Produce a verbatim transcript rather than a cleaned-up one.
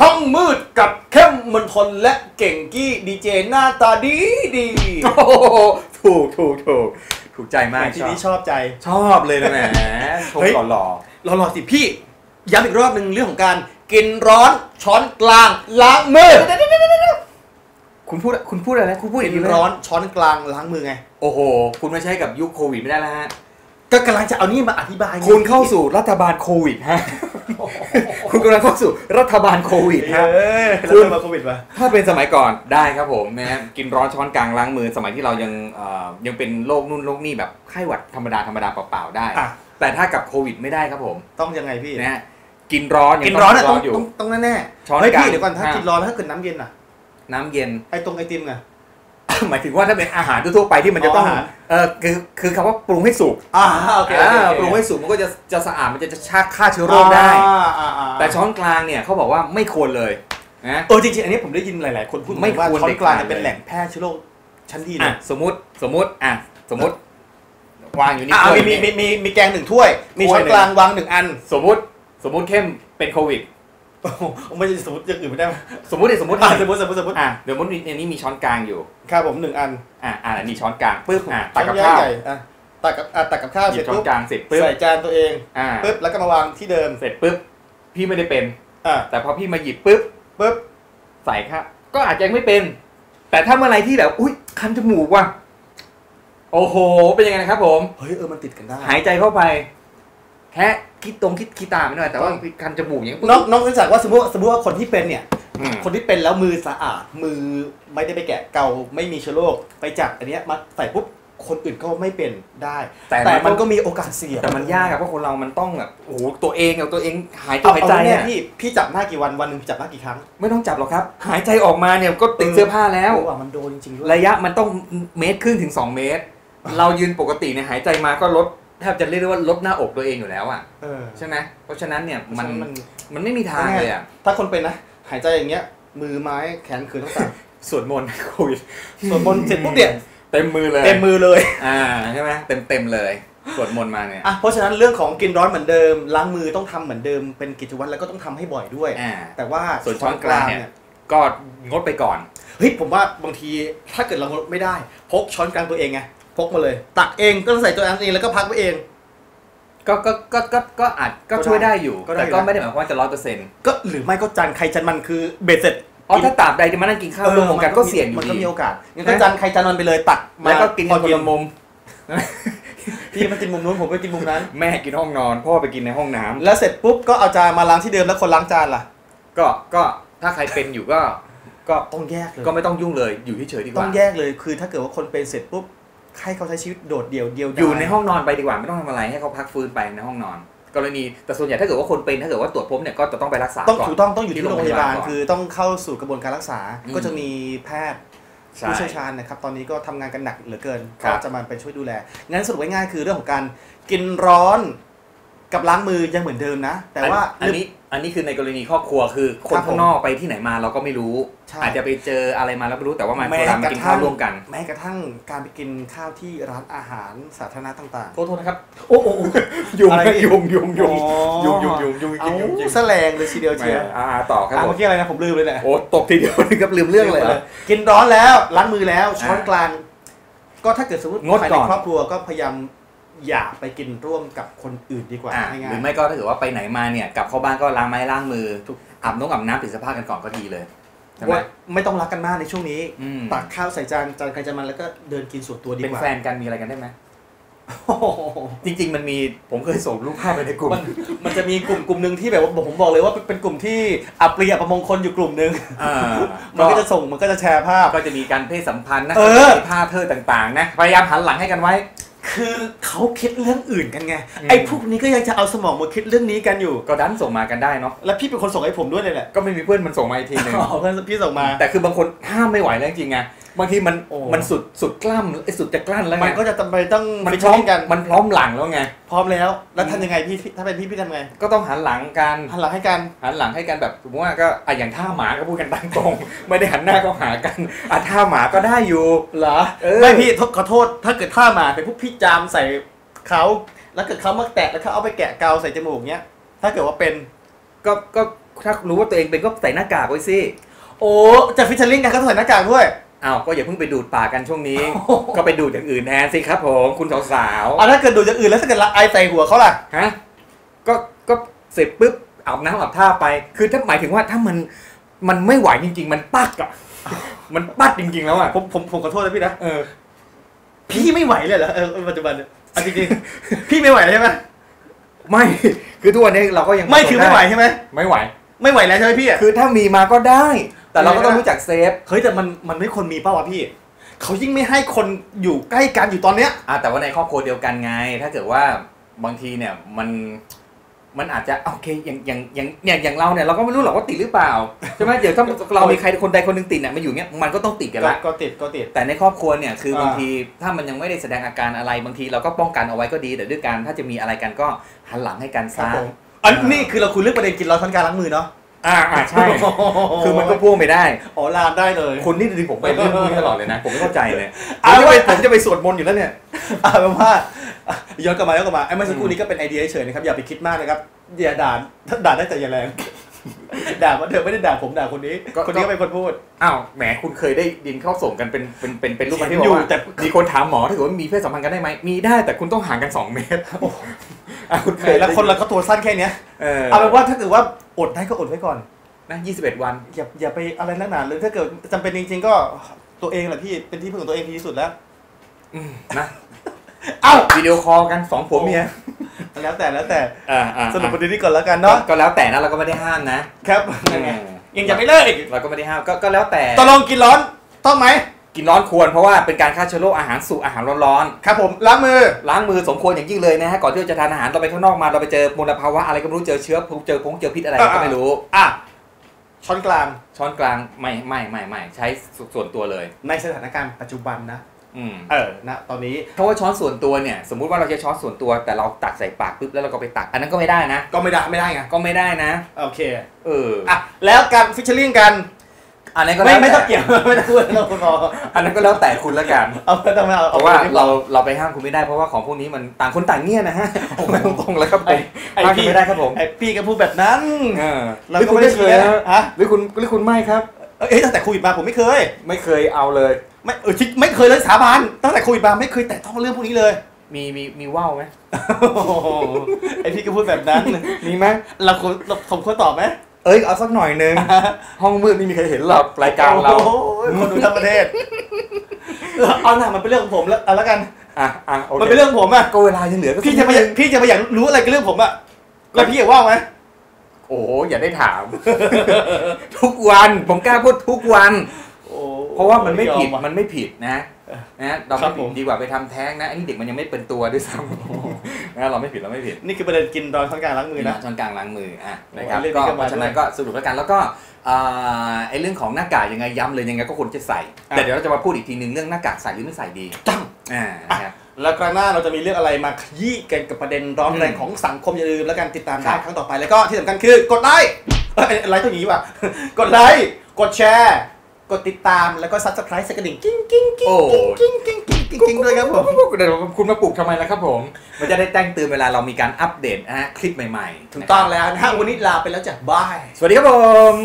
ห้องมืดกับเข้มมนทนและเก่งกี้ดีเจหน้าตาดีดีโอ้ถูกถูกถูกถูกใจมากที่นี้ชอบใจชอบเลยนะแหมชมหล่อหล่อหล่อหล่อสิพี่ย้ำอีกรอบหนึ่งเรื่องของการกินร้อนช้อนกลางล้างมือคุณพูดคุณพูดอะไรนะคุณพูดกินร้อนช้อนกลางล้างมือไงโอ้โหคุณไม่ใช่กับยุคโควิดไม่ได้แล้วฮะก็กำลังจะเอานี่มาอธิบายคุณเข้าสู่รัฐบาลโควิดฮะคุณกำลังเข้าสู่รัฐบาลโควิดฮะคุณมาโควิดปะถ้าเป็นสมัยก่อนได้ครับผมนะฮะกินร้อนช้อนกลางล้างมือสมัยที่เรายังยังเป็นโรคนู่นโรคนี่แบบไข้หวัดธรรมดาธรรมดาเปล่าๆได้แต่ถ้ากับโควิดไม่ได้ครับผมต้องยังไงพี่นะกินร้อนกินร้อนต้องต้องแน่ๆช้อนกลางเดี๋ยวก่อนถ้ากินร้อนถ้าเกิดน้ำเย็นอะน้ำเย็นไอตรงไอติมไงหมายถึงว่าถ้าเป็นอาหารทั่วไปที่มันจะต้องเออคือคือคำว่าปรุงให้สุกอ่าโอเคปรุงให้สุกมันก็จะจะสะอาดมันจะจะชาฆ่าเชื้อโรคได้แต่ช้อนกลางเนี่ยเขาบอกว่าไม่ควรเลยนะเออจริงๆอันนี้ผมได้ยินหลายๆคนพูดไม่ควรช้อนกลางเป็นแหล่งแพร่เชื้อโรคชั้นดีเลยสมมติสมมติอ่ะสมมติวางอยู่นี่ถ้วยมีมีมีมีแกงหนึ่งถ้วยมีช้อนกลางวางหนึ่งอันสมมติสมมติเข้มเป็นโควิดไม่ใช่สมมติอย่างอื่นไม่ได้สมมติสมมติสมมติสมมติสมมติอ่ะเดี๋ยวมดอันนี้มีช้อนกลางอยู่ครับผมหนึ่งอันอ่ะอ่ะนี่ช้อนกลางปึ๊บอ่ะตักกับข้าวอ่ะตักกับอ่ะตักกับข้าวเสร็จปุ๊บช้อนกลางเสร็จปึ๊บใส่จานตัวเองอ่ะปึ๊บแล้วก็มาวางที่เดิมเสร็จปึ๊บพี่ไม่ได้เป็นอ่ะแต่พอพี่มาหยิบปึ๊บปึ๊บใส่ครับก็อาจจะยังไม่เป็นแต่ถ้าเมื่อไรที่แบบอุ้ยคันจมูกว่ะโอ้โหเป็นยังไงนะครับผมเฮ้ยเออมันติดกันได้หายใจเข้าไปแค่คิดตรงคิดคิดตามไม่ได้แต่ว่าการจมูกอย่างนี้น้องน้องรู้จักว่าสมมติสมมติว่าคนที่เป็นเนี่ยคนที่เป็นแล้วมือสะอาดมือไม่ได้ไปแกะเกาไม่มีเชื้อโรคไปจับอันนี้มาใส่ปุ๊บคนอื่นก็ไม่เป็นได้แต่มันก็มีโอกาสเสี่ยงแต่มันยากครับเพราะคนเรามันต้องแบบโอ้โหตัวเองกับตัวเองหายตัวหายใจเนี่ยพี่พี่จับหน้ากี่วันวันหนึ่งจับหน้ากี่ครั้งไม่ต้องจับหรอกครับหายใจออกมาเนี่ยก็ติดเสื้อผ้าแล้วมันโดนจริงๆระยะมันต้องเมตรครึ่งถึงสองเมตรเรายืนปกติเนี่ยหายใจมาก็ลดแทบจะเรียกได้ว่าลดหน้าอกตัวเองอยู่แล้วอ่ะใช่ไหมเพราะฉะนั้นเนี่ยมันมันไม่มีทางเลยอ่ะถ้าคนเป็นนะหายใจอย่างเงี้ยมือไม้แขนคือต้องสั่นสวดมนต์โควิดสวดมนต์เสร็จปุ๊บเนี่ยเต็มมือเลยเต็มมือเลยอ่าใช่ไหมเต็มเต็มเลยสวดมนต์มาเนี่ยอ่ะเพราะฉะนั้นเรื่องของกินร้อนเหมือนเดิมล้างมือต้องทำเหมือนเดิมเป็นกิจวัตรแล้วก็ต้องทำให้บ่อยด้วยอ่าแต่ว่าส่วนช้อนกลางเนี่ยก็งดไปก่อนเฮ้ยผมว่าบางทีถ้าเกิดเรางดไม่ได้พกช้อนกลางตัวเองไงพกมาเลยตักเองก็ใส่ตัวเองแล้วก็พักไว้เองก็ก็ก็ก็ก็อาจก็ช่วยได้อยู่แต่ก็ไม่ได้หมายความว่าจะร้อยเปอร์เซ็นต์ก็หรือไม่ก็จานใครจานมันคือเบ็ดเสร็จอ๋อถ้าตราบใดจะมานั่งกินข้าวรวมกันก็เสี่ยงอยู่มันก็มีโอกาสงั้นก็จานใครจานมันไปเลยตักแล้วก็กินคนละมุมพี่มันกินมุมนู้นผมไปกินมุมนั้นแม่กินห้องนอนพ่อไปกินในห้องน้ำแล้วเสร็จปุ๊บก็เอาจานมาล้างที่เดิมแล้วคนล้างจานล่ะก็ก็ถ้าใครเป็นอยู่ก็ก็ต้องแยกเลยก็ไม่ต้องยุ่งเลยอยู่เฉยๆดีกว่าต้องแยกเลยคือถ้าเกิดว่าคนเป็นเสร็จปุ๊บให้เขาใช้ชีวิตโดดเดี่ยวเดียวอยู่ในห้องนอนไปดีกว่าไม่ต้องทำอะไรให้เขาพักฟื้นไปในห้องนอนกรณีแต่ส่วนใหญ่ถ้าเกิดว่าคนเป็นถ้าเกิดว่าตรวจพบเนี่ยก็จะต้องไปรักษาต้องถูกต้องต้องอยู่ที่โรงพยาบาลคือต้องเข้าสู่กระบวนการรักษาก็จะมีแพทย์ผู้เชี่ยวชาญนะครับตอนนี้ก็ทำงานกันหนักเหลือเกินก็จะมาเป็นช่วยดูแลงั้นสรุปง่ายๆคือเรื่องของการกินร้อนกับล้างมือยังเหมือนเดิมนะแต่ว่าอันนี้อันนี้คือในกรณีครอบครัวคือคนข้างนอกไปที่ไหนมาเราก็ไม่รู้อาจจะไปเจออะไรมาแล้วไม่รู้แต่ว่ามากินข้าวร่วมกันแม้กระทั่งการไปกินข้าวที่ร้านอาหารสาธารณะต่างๆโทษนะครับโอ้โหยุงยุงยุงยุงยุงยุงยุงยุงยุงยุงแสลงเลยทีเดียวเชียวอ่าต่อครับเมื่อกี้อะไรนะผมลืมเลยแหละโอ้ตกทีเดียวกับลืมเรื่องเลยกินร้อนแล้วล้างมือแล้วช้อนกลางก็ถ้าเกิดสมมติใครในครอบครัวก็พยายามอย่าไปกินร่วมกับคนอื่นดีกว่าหรือไม่ก็ถ้าเกิดว่าไปไหนมาเนี่ยกลับเข้าบ้านก็ล้างไม้ล้างมืออาบน้ำอาบน้ำปิดเสื้อผ้ากันก่อนก็ดีเลยว่าไม่ต้องรักกันมากในช่วงนี้ตักข้าวใส่จานจานใครจานมันแล้วก็เดินกินส่วนตัวดีกว่าเป็นแฟนกันมีอะไรกันได้ไหมจริงๆมันมีผมเคยส่งรูปภาพไปในกลุ่มมันจะมีกลุ่มกลุ่มหนึ่งที่แบบว่าผมบอกเลยว่าเป็นกลุ่มที่อับเปรียบประมงคนอยู่กลุ่มหนึ่งมันก็จะส่งมันก็จะแชร์ภาพก็จะมีการเพศสัมพันธ์นะภาพเธอต่างๆนะพยายามหันหลังให้กันไว้คือเขาคิดเรื่องอื่นกันไงไอ้พวกนี้ก็ยังจะเอาสมองมาคิดเรื่องนี้กันอยู่ก็ดันส่งมากันได้เนาะแล้วพี่เป็นคนส่งให้ผมด้วยเลยแหละก็ไม่มีเพื่อนมันส่งมาอีกทีนึงเพื่อนพี่ส่งมาแต่คือบางคนห้ามไม่ไหวแล้วจริงไงบางทีมันมันสุดสุดกล้ามไอ้สุดจะกลั้นแล้วมันก็จะจำเป็นต้องมันพร้อมกันมันพร้อมหลังแล้วไงพร้อมแล้วแล้วทำยังไงพี่ถ้าเป็นพี่พี่ทำไงก็ต้องหันหลังกันหันหลังให้กันหันหลังให้กันแบบสมมติว่าก็อ่ะอย่างท่าหมาก็พูดกันตั้งตรงไม่ได้หันหน้าก็หากันอ่ะท่าหมาก็ได้อยู่เหรอไม่พี่ขอโทษถ้าเกิดท่าหมาเป็นพวกพี่จามใส่เขาแล้วเกิดเขามาแตะแล้วเขาเอาไปแกะเกาใส่จมูกเนี้ยถ้าเกิดว่าเป็นก็ก็ ถ้ารู้ว่าตัวเองเป็นก็ใส่หน้ากากไว้สิโอ้จะฟิชเชอร์ลิงกันก็ใส่หน้ากากด้วยอ้าวก็อย่าเพิ่งไปดูดปากกันช่วงนี้ ก็ไปดูดอย่างอื่นแทนสิครับผมคุณสาวๆอ่ะถ้าเกิดดูดอย่างอื่นแล้วถ้าเกิดละไอใส่หัวเขาล่ะฮะก็ก็เสร็จปุ๊บอาบน้ำอาบท่าไปคือถ้าหมายถึงว่าถ้ามันมันไม่ไหวจริงๆมันปักอะมันปัดจริงๆแล้วอะผมผมผมขอโทษนะพี่นะเออพี่ไม่ไหวเลยเหรอเออปัจจุบันเนี่ยจริงๆพี่ไม่ไหวใช่ไหมไม่คือทุกวันนี้เราก็ยังไม่คือไม่ไหวใช่ไหมไม่ไหวไม่ไหวแล้วใช่ไหมพี่คือถ้ามีมาก็ได้แต่เราก็ต้องรู้จักเซฟเฮ้ยแต่มันมันไม่คนมีเป้าวะพี่เขายิ่งไม่ให้คนอยู่ใกล้กันอยู่ตอนเนี้ยอ่ะแต่ว่าในครอบครัวเดียวกันไงถ้าเกิดว่าบางทีเนี่ยมันมันอาจจะโอเคอย่างอย่างอย่างเนี่ยอย่างเราเนี่ยเราก็ไม่รู้หรอกว่าติดหรือเปล่าใช่ไหมเดี๋ยวถ้าเรามีใครคนใดคนหนึ่งติดเนี่ยมันอยู่เนี้ยมันก็ต้องติดกันละก็ติดก็ติดแต่ในครอบครัวเนี่ยคือบางทีถ้ามันยังไม่ได้แสดงอาการอะไรบางทีเราก็ป้องกันเอาไว้ก็ดีแต่ด้วยกันถ้าจะมีอะไรกันก็หันหลังให้กันซะอันนี้คือเราคุยเรื่องประเด็นกินเราทั้งการล้างมือเนาะอ่าใช่คือมันก็พ่วงไปได้อ๋อลานได้เลยคนนี่ดิผมไปเรื่องนี้ตลอดเลยนะผมไม่เข้าใจเลยเอาไว้ผมจะไปสวดมนต์อยู่แล้วเนี่ยเอาเป็นว่าย้อนกลับมาย้อนกลับมาไอ้เมื่อสักครู่นี้ก็เป็นไอเดียเฉยนะครับอย่าไปคิดมากนะครับอย่าด่าด่าได้แต่อย่าแรงด่าว่าเธอไม่ได้ด่าผมด่าคนนี้คนนี้ก็เป็นคนพูดอ้าวแหมคุณเคยได้ดินเข้าส่งกันเป็นเป็นเป็นเป็นรูปแบบที่อยู่แต่มีคนถามหมอถ้าเกิดว่ามีเพศสัมพันธ์กันได้ไหมมีได้แต่คุณต้องห่างกันสองเมตรอ่ะคุณเคยแล้วคนเราก็ตัวสั้นแค่เนี้ยเอาเป็นว่าถ้าเกิดว่าอดได้ก็อดไว้ก่อนนะยี่สิบเอ็ดวันอย่าอย่าไปอะไรนักหนาเลยถ้าเกิดจำเป็นจริงๆก็ตัวเองแหละพี่เป็นที่พึ่งของตัวเองที่สุดแล้วนะเอ้าวิดีโอคอลกันสองผัวเมียแล้วแต่แล้วแต่สนุกประเด็นนี้ก่อนแล้วกันเนาะก็แล้วแต่นะเราก็ไม่ได้ห้ามนะครับยังจะไม่เลิกอีกเราก็ไม่ได้ห้ามก็แล้วแต่ตกลงกินร้อนต้องไหมกินร้อนควรเพราะว่าเป็นการฆ่าเชื้อโรคอาหารสู่อาหารร้อนๆครับผมล้างมือล้างมือสมควรอย่างยิ่งเลยนะฮะก่อนที่เราจะทานอาหารเราไปข้างนอกมาเราไปเจอมลภาวะอะไรก็ไม่รู้เจอเชื้อเจอพงเจอพิษอะไรก็ไม่รู้อ่ะช้อนกลางช้อนกลางไม่ไม่ไม่ไม่ใช้ส่วนตัวเลยในสถานการณ์ปัจจุบันนะอืมเออนะตอนนี้เพราะว่าช้อนส่วนตัวเนี่ยสมมุติว่าเราจะช้อนส่วนตัวแต่เราตักใส่ปากปุ๊บแล้วเราก็ไปตักอันนั้นก็ไม่ได้นะก็ไม่ได้ไม่ได้ไงก็ไม่ได้นะโอเคเอออ่ะแล้วการฟิชเชอร์ลิงกันอันนั้นก็ไม่ไม่ต้องเกี่ยวไม่ต้องพูดแล้วคุณหมออันนั้นก็แล้วแต่คุณละกันเอาไม่ต้องเอาเพราะว่าเราเราไปห้ามคุณไม่ได้เพราะว่าของพวกนี้มันต่างคนต่างเงี้ยนะฮะตรงๆแล้วครับผมห้ามไม่ได้ครับผมไอพี่ก็พูดแบบนั้นเออเราก็ไม่เคยฮะหรือคุณหรือคุณไม่ครับเอ้ยตั้งแต่โควิดมาผมไม่เคยไม่เคยเอาเลยไม่เออชิคไม่เคยเลยสาบานตั้งแต่โควิดมาไม่เคยแตะต้องเรื่องพวกนี้เลยมีมีมีว่าวไหมไอพี่ก็พูดแบบนั้นมีไหมเราควรเราสมควรตอบไหมเอ้ยเอาสักหน่อยนึงห้องมืดไม่มีใครเห็นหรอกรายการเราคนดูทั้งประเทศเอาหน่ามันเป็นเรื่องของผมแล้วแล้วกันอ่ะอ่ะมันเป็นเรื่องผมอ่ะก็เวลายังเหลือก็พี่จะไปพี่จะไปอยากรู้อะไรกับเรื่องผมอ่ะแล้วพี่อยากว่าไหมโอ้อย่าได้ถามทุกวันผมกล้าพูดทุกวันเพราะว่ามันไม่ผิดมันไม่ผิดนะนะเราไม่ผิดดีกว่าไปทำแท้งนะอันนี้เด็กมันยังไม่เป็นตัวด้วยซ้ำนะเราไม่ผิดเราไม่ผิดนี่คือประเด็นกินตอนช้อนกลางล้างมือนะช้อนกลางล้างมืออ่ะนะครับก็เพราะฉะนั้นก็สรุปแล้วกันแล้วก็ไอ้เรื่องของหน้ากากยังไงย้ำเลยยังไงก็ควรจะใส่แต่เดี๋ยวเราจะมาพูดอีกทีนึงเรื่องหน้ากากใส่หรือไม่ใส่ดีจังอ่าแล้วครั้งหน้าเราจะมีเรื่องอะไรมาขยี้กันกับประเด็นร้อนแรงของสังคมอย่าลืมแล้วกันติดตามได้ครั้งต่อไปแล้วก็ที่สำคัญคือกดไลค์ไลค์ตัวนี้ว่ะกดไลค์กดแชร์กดติดตามแล้วก็ ซับสไครบ์ ใส่กระดิ่งกิ้งกิ้งกิ้งกิ้งกิ้งกิ้งกิ้งกิ้งกิ้งด้วยครับผมเดี๋ยวคุณมาปลุกทำไมล่ะครับผมมันจะได้แจ้งเตือนเวลาเรามีการอัปเดตนะฮะคลิปใหม่ๆถูกต้องแล้วนะฮะวันนี้ลาไปแล้วจากบายสวัสดีครับผม